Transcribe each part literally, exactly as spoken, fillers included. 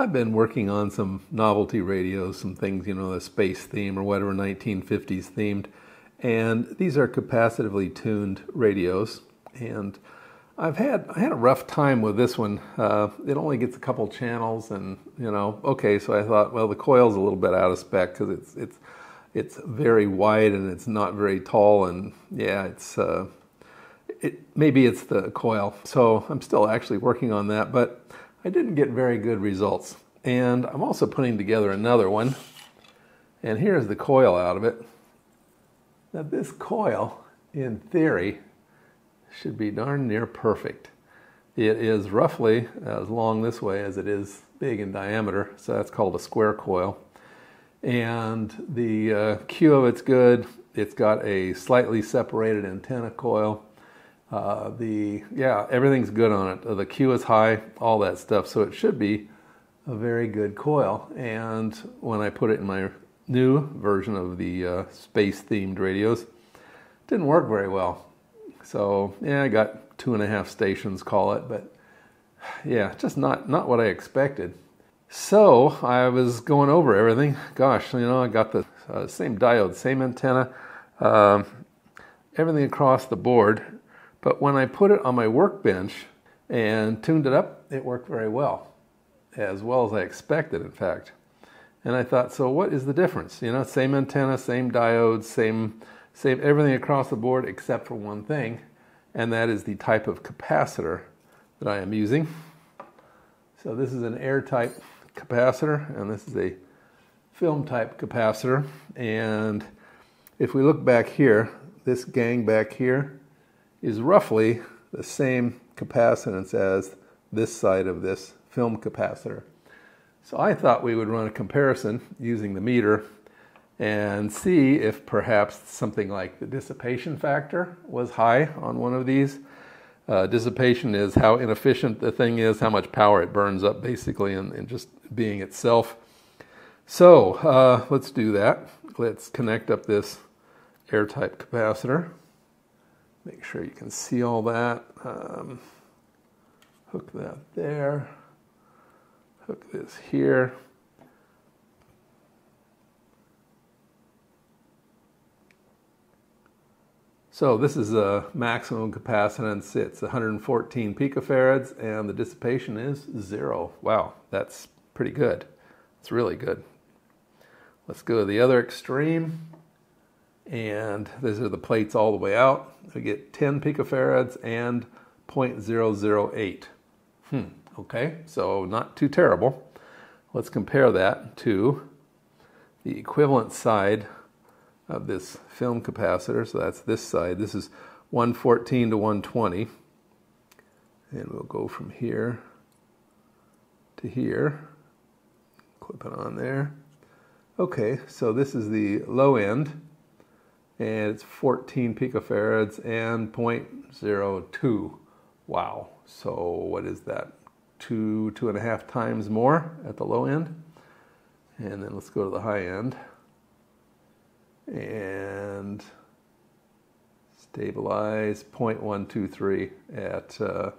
I've been working on some novelty radios, some things, you know, the space theme or whatever, nineteen fifties themed. And these are capacitively tuned radios. And I've had, I had a rough time with this one. Uh, it only gets a couple channels and, you know, okay, so I thought, well, the coil's a little bit out of spec because it's, it's, it's very wide and it's not very tall. And yeah, it's, uh, it, maybe it's the coil. So I'm still actually working on that, but I didn't get very good results. And I'm also putting together another one. And here's the coil out of it. Now this coil, in theory, should be darn near perfect. It is roughly as long this way as it is big in diameter, so that's called a square coil. And the uh, Q of it's good. It's got a slightly separated antenna coil. Uh, the yeah, everything's good on it. The Q is high, all that stuff, so it should be a very good coil. And when I put it in my new version of the uh, space-themed radios, it didn't work very well. So yeah, I got two and a half stations, call it, but yeah, just not, not what I expected. So I was going over everything. Gosh, you know, I got the uh, same diode, same antenna, um, everything across the board. But when I put it on my workbench and tuned it up, it worked very well, as well as I expected, in fact. And I thought, so what is the difference? You know, same antenna, same diodes, same, same everything across the board except for one thing, and that is the type of capacitor that I am using. So this is an air-type capacitor, and this is a film-type capacitor. And if we look back here, this gang back here is roughly the same capacitance as this side of this film capacitor. So I thought we would run a comparison using the meter and see if perhaps something like the dissipation factor was high on one of these. Uh, dissipation is how inefficient the thing is, how much power it burns up basically in, in just being itself. So uh, let's do that. Let's connect up this air-type capacitor. Make sure you can see all that. Um, hook that there. Hook this here. So this is a maximum capacitance. It's one hundred fourteen picofarads, and the dissipation is zero. Wow, that's pretty good. It's really good. Let's go to the other extreme. And these are the plates all the way out. We get ten picofarads and zero point zero zero eight. Hmm, okay, so not too terrible. Let's compare that to the equivalent side of this film capacitor. So that's this side. This is one fourteen to one twenty. And we'll go from here to here. Clip it on there. Okay, so this is the low end. And it's fourteen picofarads and zero point zero two. Wow, so what is that? Two, two and a half times more at the low end. And then let's go to the high end. And stabilize zero point one two three at, uh,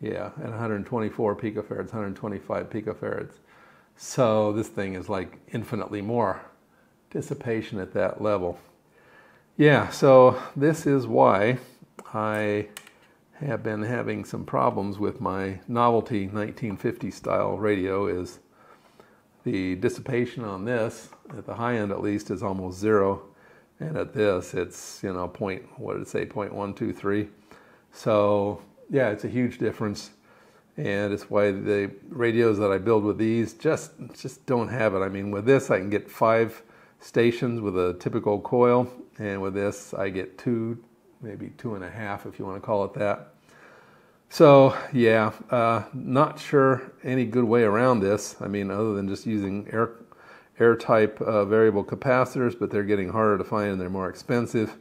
yeah, at one hundred twenty-four picofarads, one hundred twenty-five picofarads. So this thing is like infinitely more dissipation at that level. Yeah, so this is why I have been having some problems with my novelty nineteen fifty style radio. Is the dissipation on this, at the high end at least, is almost zero, and at this it's, you know, point, what did it say, point one two three. So yeah, it's a huge difference, and it's why the radios that I build with these just just don't have it. I mean, with this I can get five stations with a typical coil, and with this I get two, maybe two and a half if you want to call it that. So yeah, uh, not sure any good way around this. I mean, other than just using air, air type uh, variable capacitors, but they're getting harder to find and they're more expensive.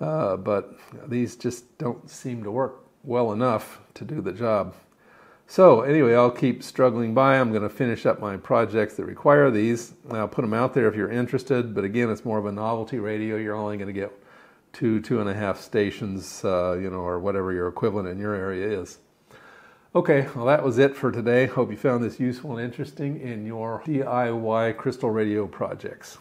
Uh, but these just don't seem to work well enough to do the job. So anyway, I'll keep struggling by. I'm going to finish up my projects that require these. I'll put them out there if you're interested. But again, it's more of a novelty radio. You're only going to get two, two and a half stations, uh, you know, or whatever your equivalent in your area is. Okay, well that was it for today. Hope you found this useful and interesting in your D I Y crystal radio projects.